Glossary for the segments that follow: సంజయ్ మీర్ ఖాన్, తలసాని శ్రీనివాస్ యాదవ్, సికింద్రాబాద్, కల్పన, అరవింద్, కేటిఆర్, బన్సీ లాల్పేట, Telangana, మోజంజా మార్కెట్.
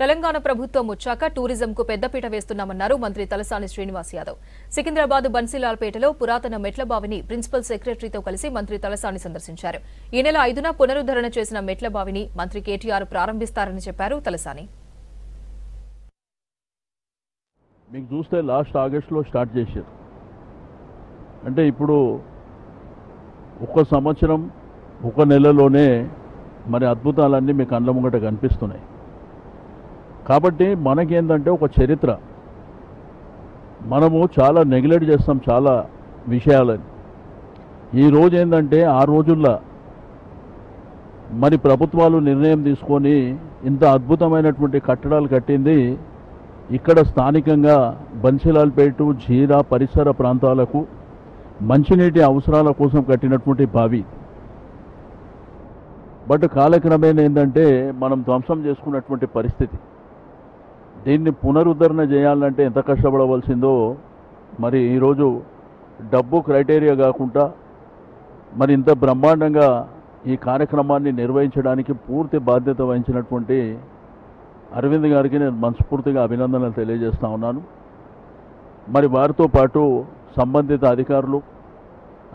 తెలంగాణ ప్రభుత్వం వచ్చాక టూరిజంకు పెద్దపీట వేస్తున్నామన్నారు మంత్రి తలసాని శ్రీనివాస్ యాదవ్. సికింద్రాబాద్ బన్సీ లాల్పేటలో పురాతన మెట్లబావిని ప్రిన్సిపల్ సెక్రటరీతో కలిసి మంత్రి తలసాని సందర్శించారు. ఈ నెల 5న పునరుద్ధరణ చేసిన మెట్లబావిని మంత్రి కేటిఆర్ ప్రారంభిస్తారని చెప్పారు తలసాని. మీకు చూస్తే లాస్ట్ ఆగస్టులో స్టార్ట్ చేశారు. అంటే ఇప్పుడు ఒక సంవత్సరం ఒక నెలలోనే మరి అద్భుతాలన్నీ మీకు కళ్ళ ముంగట కనిపిస్తున్నాయి. కాబట్టి మనకేంటంటే ఒక చరిత్ర, మనము చాలా నెగ్లెక్ట్ చేస్తాం చాలా విషయాలని. ఈరోజు ఏంటంటే ఆ రోజుల్లో మరి ప్రభుత్వాలు నిర్ణయం తీసుకొని ఇంత అద్భుతమైనటువంటి కట్టడాలు కట్టింది. ఇక్కడ స్థానికంగా బన్సీలాల్పేట జీరా పరిసర ప్రాంతాలకు మంచినీటి అవసరాల కోసం కట్టినటువంటి బావి. బట్ కాలక్రమేణ ఏంటంటే మనం ధ్వంసం చేసుకున్నటువంటి పరిస్థితి. దీన్ని పునరుద్ధరణ చేయాలంటే ఎంత కష్టపడవలసిందో. మరి ఈరోజు డబ్బు క్రైటీరియా కాకుండా మరి ఇంత బ్రహ్మాండంగా ఈ కార్యక్రమాన్ని నిర్వహించడానికి పూర్తి బాధ్యత వహించినటువంటి అరవింద్ గారికి నేను మనస్ఫూర్తిగా అభినందనలు తెలియజేస్తా ఉన్నాను. మరి వారితో పాటు సంబంధిత అధికారులు,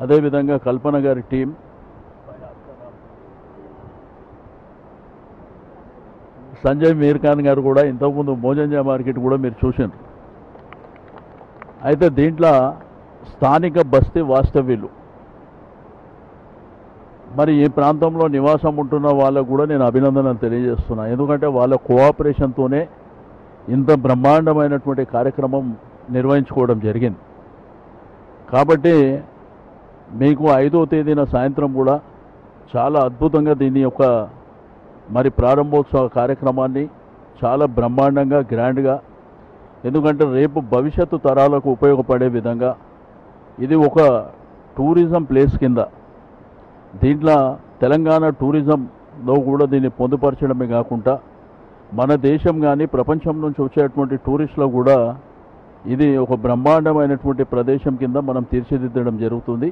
అదేవిధంగా కల్పన గారి టీం, సంజయ్ మీర్ ఖాన్ గారు కూడా ఇంతకుముందు మోజంజా మార్కెట్ కూడా మీరు చూశారు. అయితే దీంట్లో స్థానిక బస్తీ వాస్తవ్యులు మరి ఈ ప్రాంతంలో నివాసం ఉంటున్న వాళ్ళకు కూడా నేను అభినందనలు తెలియజేస్తున్నా. ఎందుకంటే వాళ్ళ కోఆపరేషన్తోనే ఇంత బ్రహ్మాండమైనటువంటి కార్యక్రమం నిర్వహించుకోవడం జరిగింది. కాబట్టి మీకు 5వ తేదీన సాయంత్రం కూడా చాలా అద్భుతంగా దీని యొక్క మరి ప్రారంభోత్సవ కార్యక్రమాన్ని చాలా బ్రహ్మాండంగా గ్రాండ్గా, ఎందుకంటే రేపు భవిష్యత్తు తరాలకు ఉపయోగపడే విధంగా ఇది ఒక టూరిజం ప్లేస్ కింద దీంట్లో తెలంగాణ టూరిజంలో కూడా దీన్ని పొందుపరచడమే కాకుండా మన దేశం కానీ ప్రపంచం నుంచి వచ్చేటువంటి టూరిస్టులు కూడా ఇది ఒక బ్రహ్మాండమైనటువంటి ప్రదేశం కింద మనం తీర్చిదిద్దడం జరుగుతుంది.